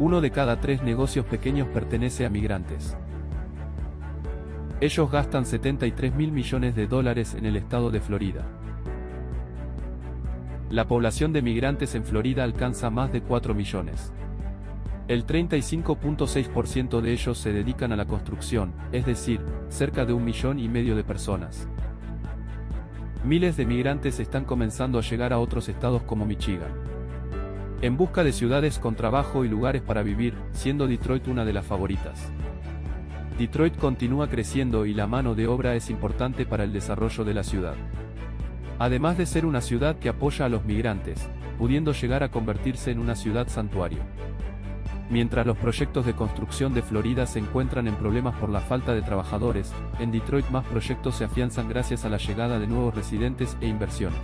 Uno de cada tres negocios pequeños pertenece a migrantes. Ellos gastan setenta y tres mil millones de dólares en el estado de Florida. La población de migrantes en Florida alcanza más de cuatro millones. El treinta y cinco punto seis por ciento de ellos se dedican a la construcción, es decir, cerca de un millón y medio de personas. Miles de migrantes están comenzando a llegar a otros estados como Michigan, en busca de ciudades con trabajo y lugares para vivir, siendo Detroit una de las favoritas. Detroit continúa creciendo y la mano de obra es importante para el desarrollo de la ciudad. Además de ser una ciudad que apoya a los migrantes, pudiendo llegar a convertirse en una ciudad santuario. Mientras los proyectos de construcción de Florida se encuentran en problemas por la falta de trabajadores, en Detroit más proyectos se afianzan gracias a la llegada de nuevos residentes e inversiones.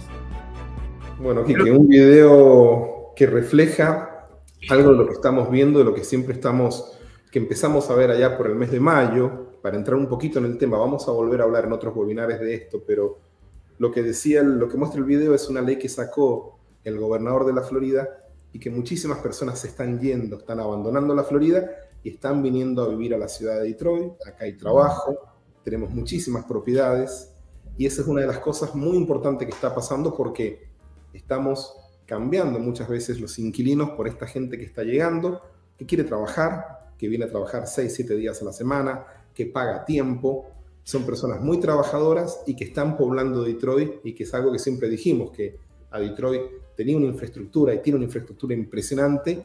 Bueno, Quique, un video que refleja algo de lo que estamos viendo, de lo que siempre estamos que empezamos a ver allá por el mes de mayo. Para entrar un poquito en el tema, vamos a volver a hablar en otros webinares de esto, pero lo que decía, lo que muestra el video es una ley que sacó el gobernador de la Florida y que muchísimas personas se están yendo, están abandonando la Florida y están viniendo a vivir a la ciudad de Detroit. Acá hay trabajo, tenemos muchísimas propiedades y esa es una de las cosas muy importantes que está pasando, porque estamos cambiando muchas veces los inquilinos por esta gente que está llegando, que quiere trabajar, que viene a trabajar seis, siete días a la semana, que paga tiempo. Son personas muy trabajadoras y que están poblando Detroit, y que es algo que siempre dijimos, que a Detroit tenía una infraestructura y tiene una infraestructura impresionante,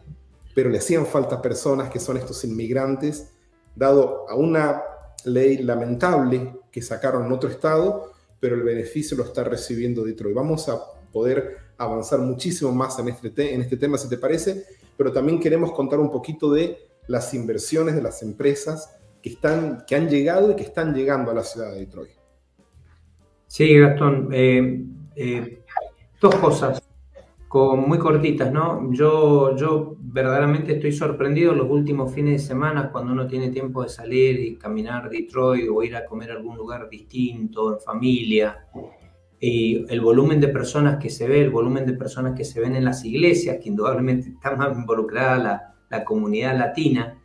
pero le hacían falta personas, que son estos inmigrantes, dado a una ley lamentable que sacaron en otro estado, pero el beneficio lo está recibiendo Detroit. Vamos a poder avanzar muchísimo más en este, en este tema, si te parece, pero también queremos contar un poquito de las inversiones de las empresas que, están, que han llegado y que están llegando a la ciudad de Detroit. Sí, Gastón. Eh, eh, dos cosas con, muy cortitas, ¿no? Yo, yo verdaderamente estoy sorprendido los últimos fines de semana, cuando uno tiene tiempo de salir y caminar Detroit o ir a comer a algún lugar distinto, en familia, y el volumen de personas que se ve, el volumen de personas que se ven en las iglesias, que indudablemente está más involucrada la, la comunidad latina,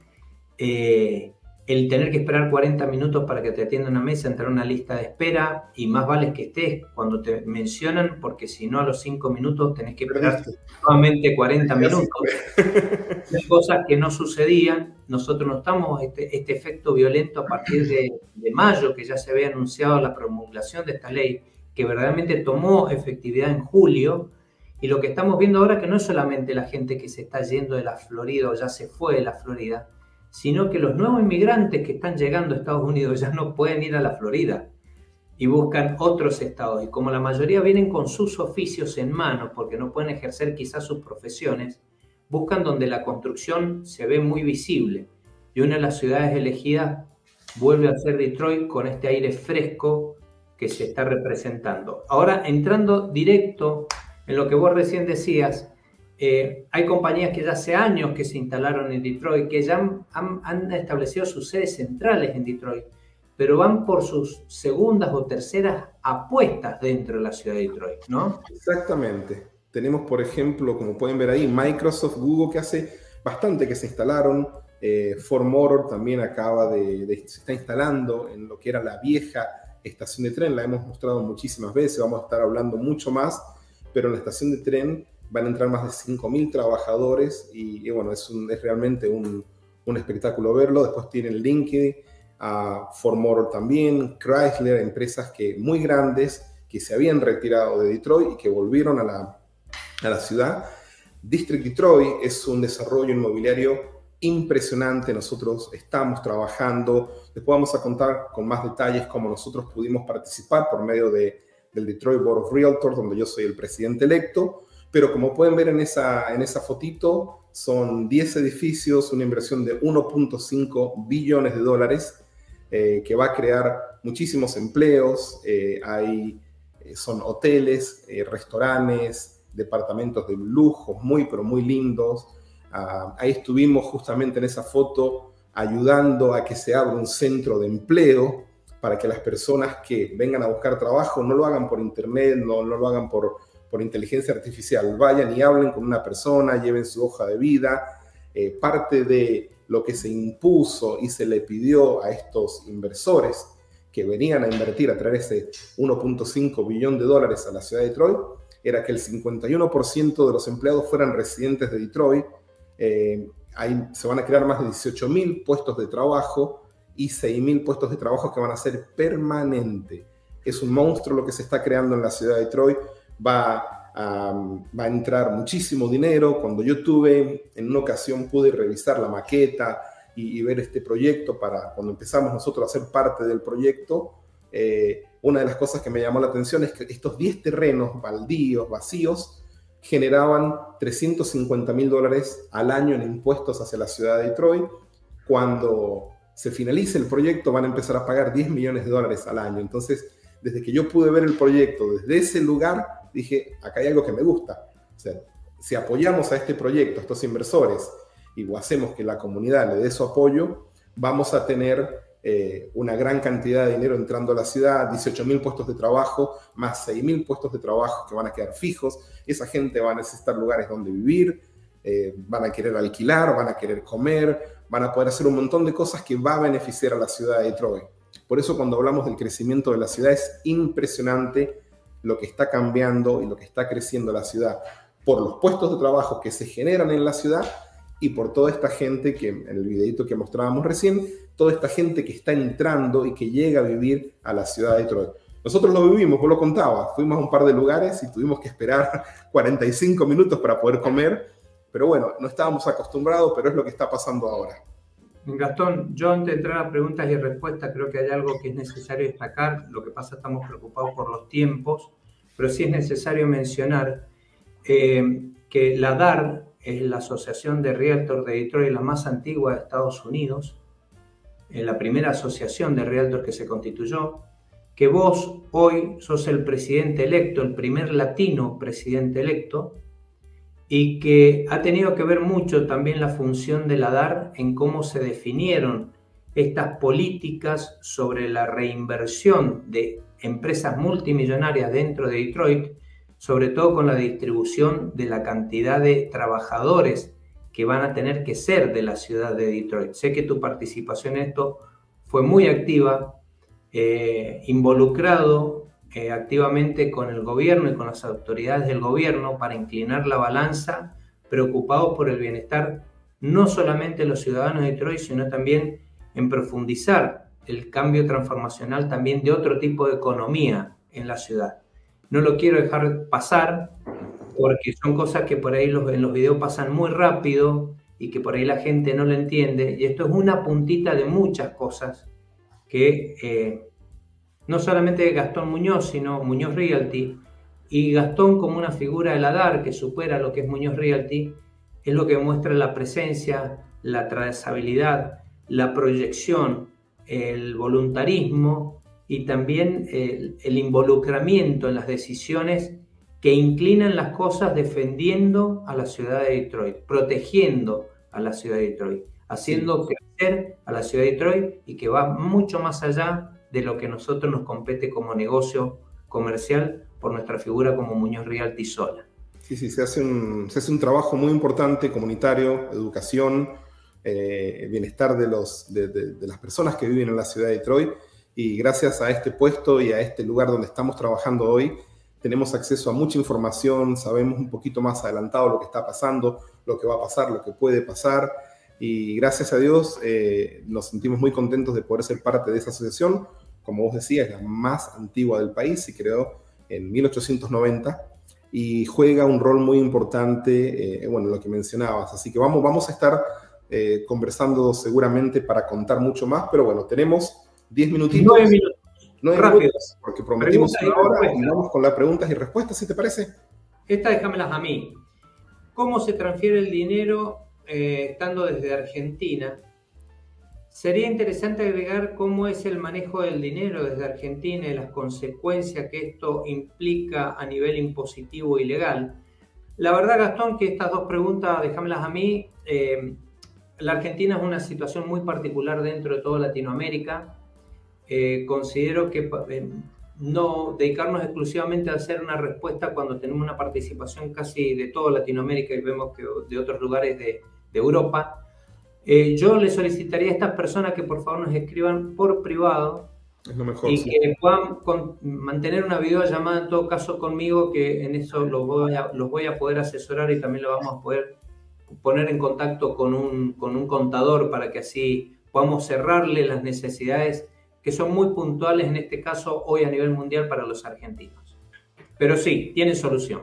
eh, el tener que esperar cuarenta minutos para que te atienda una mesa, entrar a una lista de espera, y más vale que estés cuando te mencionan, porque si no a los cinco minutos tenés que esperar nuevamente cuarenta minutos. Son cosas que no sucedían. Nosotros notamos este, este efecto violento a partir de, de mayo, que ya se había anunciado la promulgación de esta ley, que verdaderamente tomó efectividad en julio, y lo que estamos viendo ahora que no es solamente la gente que se está yendo de la Florida o ya se fue de la Florida, sino que los nuevos inmigrantes que están llegando a Estados Unidos ya no pueden ir a la Florida y buscan otros estados. Y como la mayoría vienen con sus oficios en mano, porque no pueden ejercer quizás sus profesiones, buscan donde la construcción se ve muy visible. Y una de las ciudades elegidas vuelve a ser Detroit, con este aire fresco que se está representando. Ahora, entrando directo en lo que vos recién decías, Eh, hay compañías que ya hace años que se instalaron en Detroit, que ya han, han, han establecido sus sedes centrales en Detroit, pero van por sus segundas o terceras apuestas dentro de la ciudad de Detroit, ¿no? Exactamente. Tenemos, por ejemplo, como pueden ver ahí, Microsoft, Google, que hace bastante que se instalaron. Eh, Ford Motor también acaba de, de... se está instalando en lo que era la vieja estación de tren. La hemos mostrado muchísimas veces, vamos a estar hablando mucho más, pero en la estación de tren van a entrar más de cinco mil trabajadores y, y bueno, es, un, es realmente un, un espectáculo verlo. Después tienen LinkedIn, uh, Ford Motor también, Chrysler, empresas que, muy grandes, que se habían retirado de Detroit y que volvieron a la, a la ciudad. District Detroit es un desarrollo inmobiliario impresionante. Nosotros estamos trabajando. Después vamos a contar con más detalles cómo nosotros pudimos participar por medio de, del Detroit Board of Realtors, donde yo soy el presidente electo. Pero como pueden ver en esa, en esa fotito, son diez edificios, una inversión de uno punto cinco billones de dólares eh, que va a crear muchísimos empleos. Eh, hay, son hoteles, eh, restaurantes, departamentos de lujo, muy pero muy lindos. Ah, ahí estuvimos justamente en esa foto ayudando a que se abra un centro de empleo para que las personas que vengan a buscar trabajo no lo hagan por internet, no, no lo hagan por... por inteligencia artificial, vayan y hablen con una persona, lleven su hoja de vida. Eh, parte de lo que se impuso y se le pidió a estos inversores que venían a invertir a través de uno punto cinco billón de dólares a la ciudad de Detroit, era que el cincuenta y uno por ciento de los empleados fueran residentes de Detroit. Eh, ahí se van a crear más de dieciocho mil puestos de trabajo y seis mil puestos de trabajo que van a ser permanentes. Es un monstruo lo que se está creando en la ciudad de Detroit. Va a, va a entrar muchísimo dinero. Cuando yo tuve, en una ocasión pude revisar la maqueta y, y ver este proyecto para cuando empezamos nosotros a ser parte del proyecto, eh, una de las cosas que me llamó la atención es que estos diez terrenos baldíos, vacíos, generaban trescientos cincuenta mil dólares al año en impuestos hacia la ciudad de Detroit. Cuando se finalice el proyecto van a empezar a pagar diez millones de dólares al año. Entonces, desde que yo pude ver el proyecto desde ese lugar, dije, acá hay algo que me gusta. O sea, si apoyamos a este proyecto, a estos inversores, y o hacemos que la comunidad le dé su apoyo, vamos a tener eh, una gran cantidad de dinero entrando a la ciudad, dieciocho mil puestos de trabajo, más seis mil puestos de trabajo que van a quedar fijos. Esa gente va a necesitar lugares donde vivir, eh, van a querer alquilar, van a querer comer, van a poder hacer un montón de cosas que va a beneficiar a la ciudad de Detroit. Por eso cuando hablamos del crecimiento de la ciudad es impresionante lo que está cambiando y lo que está creciendo la ciudad por los puestos de trabajo que se generan en la ciudad y por toda esta gente que en el videito que mostrábamos recién, toda esta gente que está entrando y que llega a vivir a la ciudad de Detroit. Nosotros lo vivimos, vos lo contabas, fuimos a un par de lugares y tuvimos que esperar cuarenta y cinco minutos para poder comer, pero bueno, no estábamos acostumbrados, pero es lo que está pasando ahora. Gastón, yo antes de entrar a preguntas y respuestas, creo que hay algo que es necesario destacar. Lo que pasa, estamos preocupados por los tiempos, pero sí es necesario mencionar eh, que la D A R es la Asociación de Realtors de Detroit, la más antigua de Estados Unidos, eh, la primera asociación de Realtors que se constituyó, que vos hoy sos el presidente electo, el primer latino presidente electo, y que ha tenido que ver mucho también la función de la D A R en cómo se definieron estas políticas sobre la reinversión de empresas multimillonarias dentro de Detroit, sobre todo con la distribución de la cantidad de trabajadores que van a tener que ser de la ciudad de Detroit. Sé que tu participación en esto fue muy activa, eh, involucrado Eh, activamente con el gobierno y con las autoridades del gobierno para inclinar la balanza, preocupados por el bienestar no solamente de los ciudadanos de Detroit, sino también en profundizar el cambio transformacional también de otro tipo de economía en la ciudad. No lo quiero dejar pasar porque son cosas que por ahí los, en los videos pasan muy rápido y que por ahí la gente no lo entiende, y esto es una puntita de muchas cosas que... Eh, no solamente Gastón Muñoz, sino Muñoz Realty, y Gastón como una figura de la D A R que supera lo que es Muñoz Realty, es lo que muestra la presencia, la trazabilidad, la proyección, el voluntarismo y también el, el involucramiento en las decisiones que inclinan las cosas defendiendo a la ciudad de Detroit, protegiendo a la ciudad de Detroit, haciendo crecer a la ciudad de Detroit y que va mucho más allá de lo que nosotros nos compete como negocio comercial por nuestra figura como Muñoz Realty sola. Sí, sí, se hace un, se hace un trabajo muy importante comunitario, educación, eh, bienestar de, los, de, de, de las personas que viven en la ciudad de Detroit, y gracias a este puesto y a este lugar donde estamos trabajando hoy, tenemos acceso a mucha información, sabemos un poquito más adelantado lo que está pasando, lo que va a pasar, lo que puede pasar, y gracias a Dios eh, nos sentimos muy contentos de poder ser parte de esa asociación. Como vos decías, la más antigua del país, se creó en mil ochocientos noventa y juega un rol muy importante, eh, bueno, lo que mencionabas. Así que vamos, vamos a estar eh, conversando seguramente para contar mucho más, pero bueno, tenemos diez minutitos. nueve minutos. nueve minutos, porque prometimos una hora y vamos con las preguntas y respuestas, ¿sí te parece? Esta déjamelas a mí. ¿Cómo se transfiere el dinero eh, estando desde Argentina? Sería interesante agregar cómo es el manejo del dinero desde Argentina y las consecuencias que esto implica a nivel impositivo y legal. La verdad, Gastón, que estas dos preguntas, déjamelas a mí. Eh, la Argentina es una situación muy particular dentro de toda Latinoamérica. Eh, considero que eh, no dedicarnos exclusivamente a hacer una respuesta cuando tenemos una participación casi de toda Latinoamérica y vemos que de otros lugares de, de Europa. Eh, yo le solicitaría a estas personas que por favor nos escriban por privado, es lo mejor, y sí, que puedan con, mantener una videollamada en todo caso conmigo, que en eso los voy a, los voy a poder asesorar, y también lo vamos a poder poner en contacto con un, con un contador para que así podamos cerrarle las necesidades que son muy puntuales en este caso hoy a nivel mundial para los argentinos. Pero sí, tiene solución.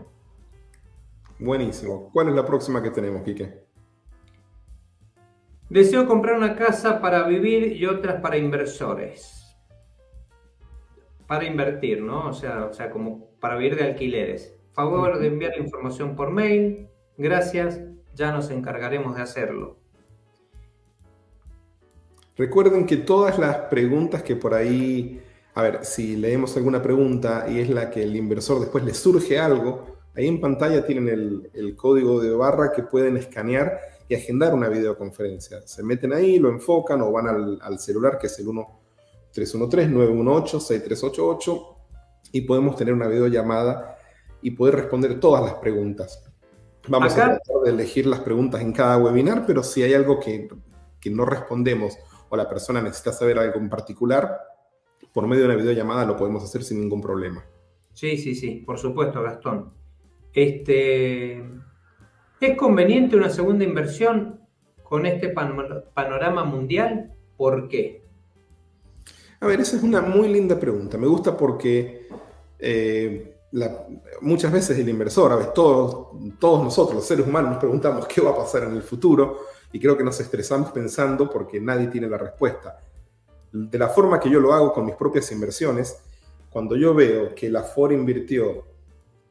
Buenísimo. ¿Cuál es la próxima que tenemos, Quique? Deseo comprar una casa para vivir y otras para inversores. Para invertir, ¿no? O sea, o sea, como para vivir de alquileres. Favor de enviar la información por mail. Gracias, ya nos encargaremos de hacerlo. Recuerden que todas las preguntas que por ahí... A ver, si leemos alguna pregunta y es la que el inversor después le surge algo, ahí en pantalla tienen el, el código de barra que pueden escanear y agendar una videoconferencia. Se meten ahí, lo enfocan o van al, al celular, que es el uno tres uno tres, nueve uno ocho, seis tres ocho ocho, y podemos tener una videollamada y poder responder todas las preguntas. Vamos Acá. a tratar de elegir las preguntas en cada webinar, pero si hay algo que, que no respondemos o la persona necesita saber algo en particular, por medio de una videollamada lo podemos hacer sin ningún problema. Sí, sí, sí, por supuesto, Gastón. Este, ¿es conveniente una segunda inversión con este pan, panorama mundial? ¿Por qué? A ver, esa es una muy linda pregunta. Me gusta porque eh, la, muchas veces el inversor, a veces todos, todos nosotros, los seres humanos, nos preguntamos qué va a pasar en el futuro y creo que nos estresamos pensando porque nadie tiene la respuesta. De la forma que yo lo hago con mis propias inversiones, cuando yo veo que la Ford invirtió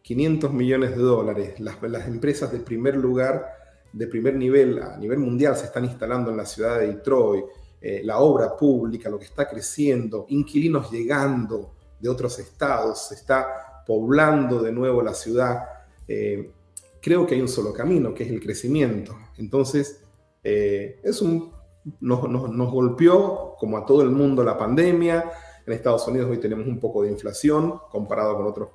quinientos millones de dólares, las, las empresas de primer lugar, de primer nivel, a nivel mundial, se están instalando en la ciudad de Detroit, eh, la obra pública, lo que está creciendo, inquilinos llegando de otros estados, se está poblando de nuevo la ciudad, eh, creo que hay un solo camino, que es el crecimiento. Entonces, eh, es un, nos, nos, nos golpeó, como a todo el mundo, la pandemia. En Estados Unidos hoy tenemos un poco de inflación, comparado con otros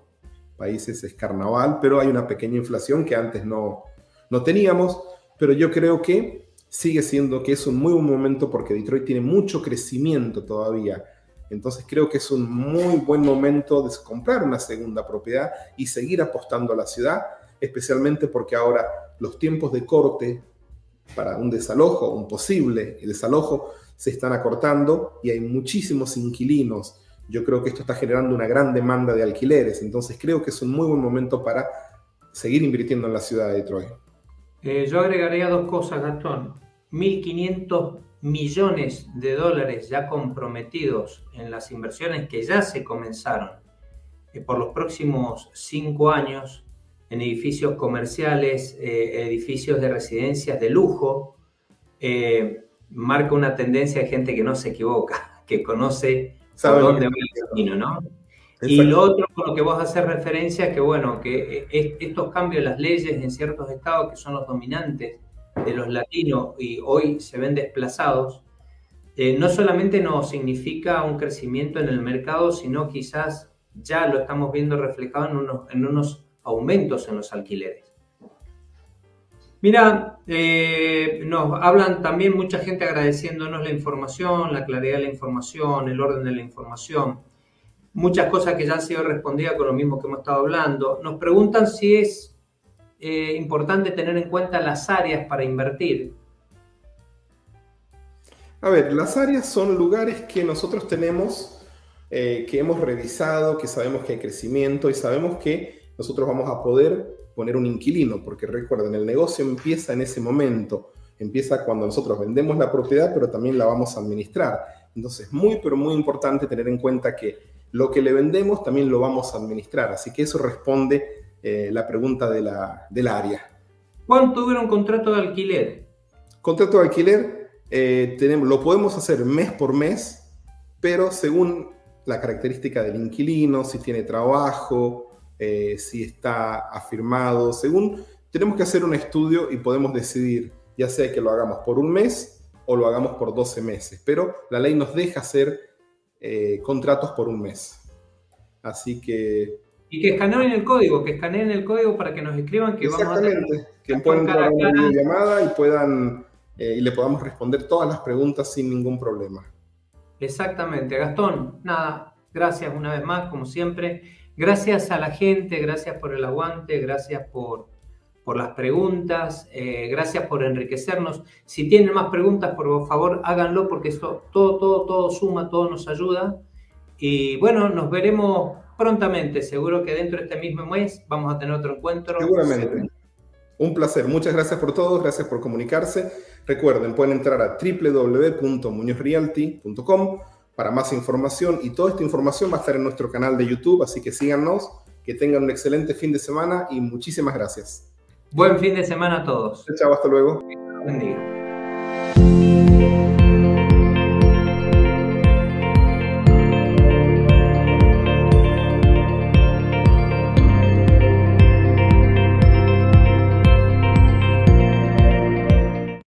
países es carnaval, pero hay una pequeña inflación que antes no, no teníamos, pero yo creo que sigue siendo que es un muy buen momento porque Detroit tiene mucho crecimiento todavía. Entonces creo que es un muy buen momento de comprar una segunda propiedad y seguir apostando a la ciudad, especialmente porque ahora los tiempos de corte para un desalojo, un posible desalojo, se están acortando y hay muchísimos inquilinos. Yo creo que esto está generando una gran demanda de alquileres, entonces creo que es un muy buen momento para seguir invirtiendo en la ciudad de Detroit. Eh, yo agregaría dos cosas, Gastón. mil quinientos millones de dólares ya comprometidos en las inversiones que ya se comenzaron eh, por los próximos cinco años en edificios comerciales, eh, edificios de residencias de lujo. Eh, marca una tendencia de gente que no se equivoca, que conoce por dónde va el camino, ¿no? Y lo otro con lo que vos haces referencia es que, bueno, que estos cambios en las leyes en ciertos estados que son los dominantes de los latinos y hoy se ven desplazados, eh, no solamente nos significa un crecimiento en el mercado, sino quizás ya lo estamos viendo reflejado en unos, en unos aumentos en los alquileres. Mira, eh, nos hablan también mucha gente agradeciéndonos la información, la claridad de la información, el orden de la información. Muchas cosas que ya han sido respondidas con lo mismo que hemos estado hablando. Nos preguntan si es eh, importante tener en cuenta las áreas para invertir. A ver, las áreas son lugares que nosotros tenemos, eh, que hemos revisado, que sabemos que hay crecimiento y sabemos que nosotros vamos a poder poner un inquilino, porque recuerden, el negocio empieza en ese momento, empieza cuando nosotros vendemos la propiedad, pero también la vamos a administrar. Entonces, muy, pero muy importante tener en cuenta que lo que le vendemos también lo vamos a administrar, así que eso responde eh, la pregunta de la, del área. ¿Cuánto dura un contrato de alquiler? Contrato de alquiler, eh, tenemos, lo podemos hacer mes por mes, pero según la característica del inquilino, si tiene trabajo, Eh, si está afirmado, según tenemos que hacer un estudio y podemos decidir, ya sea que lo hagamos por un mes o lo hagamos por doce meses, pero la ley nos deja hacer eh, contratos por un mes, así que... Y que escaneen el código, que escaneen el código para que nos escriban que vamos a tener... que puedan dar una videollamada y puedan, eh, y le podamos responder todas las preguntas sin ningún problema. Exactamente, Gastón, nada, gracias una vez más, como siempre. Gracias a la gente, gracias por el aguante, gracias por, por las preguntas, eh, gracias por enriquecernos. Si tienen más preguntas, por favor, háganlo porque esto, todo, todo, todo suma, todo nos ayuda. Y bueno, nos veremos prontamente. Seguro que dentro de este mismo mes vamos a tener otro encuentro. Seguramente. Un placer. Muchas gracias por todo, gracias por comunicarse. Recuerden, pueden entrar a w w w punto muñoz realty punto com. Para más información, y toda esta información va a estar en nuestro canal de YouTube, así que síganos, que tengan un excelente fin de semana y muchísimas gracias. Buen fin de semana a todos. Chao, hasta luego. Bendiga.